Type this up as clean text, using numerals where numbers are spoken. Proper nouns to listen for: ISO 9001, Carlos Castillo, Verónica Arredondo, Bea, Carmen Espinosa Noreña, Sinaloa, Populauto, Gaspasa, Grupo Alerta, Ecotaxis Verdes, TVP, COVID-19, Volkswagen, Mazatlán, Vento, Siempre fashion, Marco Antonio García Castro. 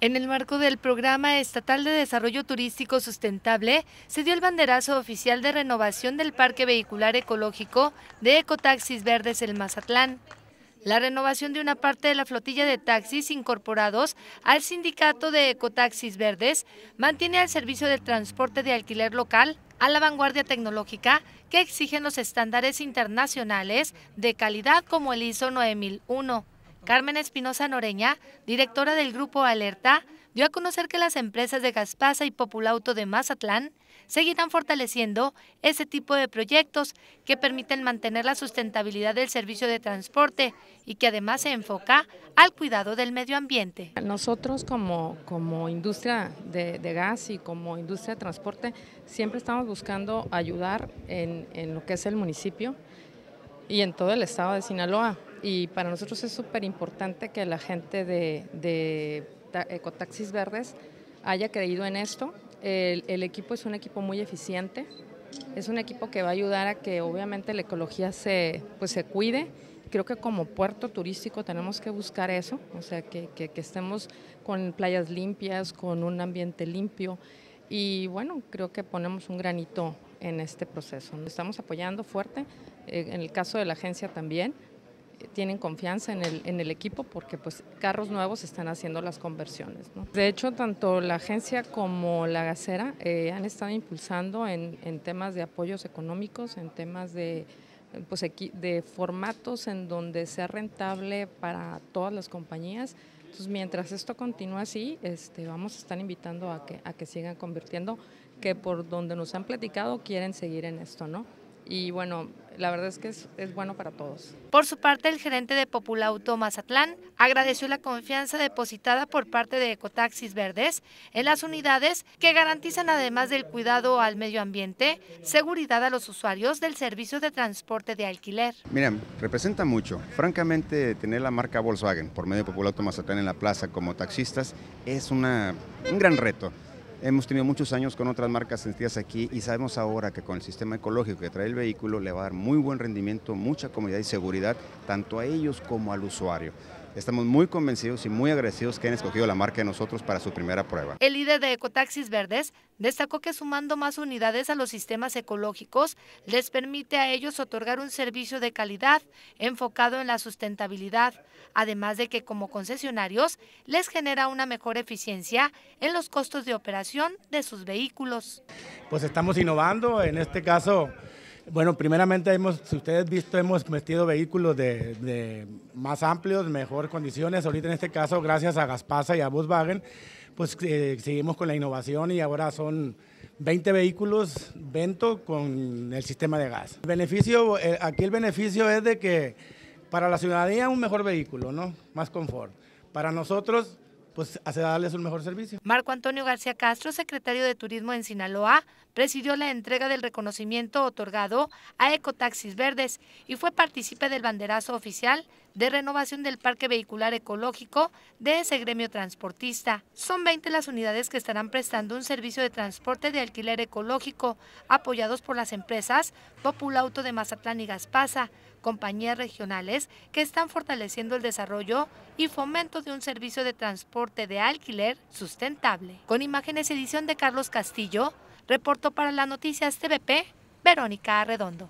En el marco del Programa Estatal de Desarrollo Turístico Sustentable, se dio el banderazo oficial de renovación del Parque Vehicular Ecológico de Ecotaxis Verdes en Mazatlán. La renovación de una parte de la flotilla de taxis incorporados al sindicato de Ecotaxis Verdes mantiene al servicio del transporte de alquiler local a la vanguardia tecnológica que exigen los estándares internacionales de calidad como el ISO 9001. Carmen Espinosa Noreña, directora del Grupo Alerta, dio a conocer que las empresas de Gaspasa y Populauto de Mazatlán seguirán fortaleciendo ese tipo de proyectos que permiten mantener la sustentabilidad del servicio de transporte y que además se enfoca al cuidado del medio ambiente. Nosotros como industria de gas y como industria de transporte siempre estamos buscando ayudar en lo que es el municipio y en todo el estado de Sinaloa. Y para nosotros es súper importante que la gente de Ecotaxis Verdes haya creído en esto. El equipo es un equipo muy eficiente, es un equipo que va a ayudar a que obviamente la ecología se cuide. Creo que como puerto turístico tenemos que buscar eso, o sea que estemos con playas limpias, con un ambiente limpio y bueno, creo que ponemos un granito en este proceso. Nos estamos apoyando fuerte, en el caso de la agencia también. Tienen confianza en el equipo porque pues carros nuevos están haciendo las conversiones, ¿no? De hecho, tanto la agencia como la gasera han estado impulsando en temas de apoyos económicos, en temas de formatos en donde sea rentable para todas las compañías. Entonces, mientras esto continúa así, vamos a estar invitando a que sigan convirtiendo, que por donde nos han platicado quieren seguir en esto, ¿no? Y bueno, la verdad es que es bueno para todos. Por su parte, el gerente de Populauto Mazatlán agradeció la confianza depositada por parte de Ecotaxis Verdes en las unidades que garantizan, además del cuidado al medio ambiente, seguridad a los usuarios del servicio de transporte de alquiler. Miren, representa mucho. Francamente, tener la marca Volkswagen por medio de Populauto Mazatlán en la plaza como taxistas es un gran reto. Hemos tenido muchos años con otras marcas sentidas aquí y sabemos ahora que con el sistema ecológico que trae el vehículo le va a dar muy buen rendimiento, mucha comodidad y seguridad tanto a ellos como al usuario. Estamos muy convencidos y muy agradecidos que han escogido la marca de nosotros para su primera prueba. El líder de Ecotaxis Verdes destacó que sumando más unidades a los sistemas ecológicos les permite a ellos otorgar un servicio de calidad enfocado en la sustentabilidad, además de que como concesionarios les genera una mejor eficiencia en los costos de operación de sus vehículos. Pues estamos innovando, en este caso. Bueno, primeramente, si ustedes han visto, hemos metido vehículos de más amplios, mejor condiciones. Ahorita en este caso, gracias a Gaspasa y a Volkswagen, pues seguimos con la innovación y ahora son 20 vehículos Vento con el sistema de gas. Aquí el beneficio es de que para la ciudadanía un mejor vehículo, ¿no? Más confort. Para nosotros, pues hace darles un mejor servicio. Marco Antonio García Castro, secretario de Turismo en Sinaloa, presidió la entrega del reconocimiento otorgado a Ecotaxis Verdes y fue partícipe del banderazo oficial de renovación del Parque Vehicular Ecológico de ese gremio transportista. Son 20 las unidades que estarán prestando un servicio de transporte de alquiler ecológico, apoyados por las empresas Populauto de Mazatlán y Gaspasa, compañías regionales que están fortaleciendo el desarrollo y fomento de un servicio de transporte de alquiler sustentable. Con imágenes y edición de Carlos Castillo, reportó para las noticias TVP, Verónica Arredondo.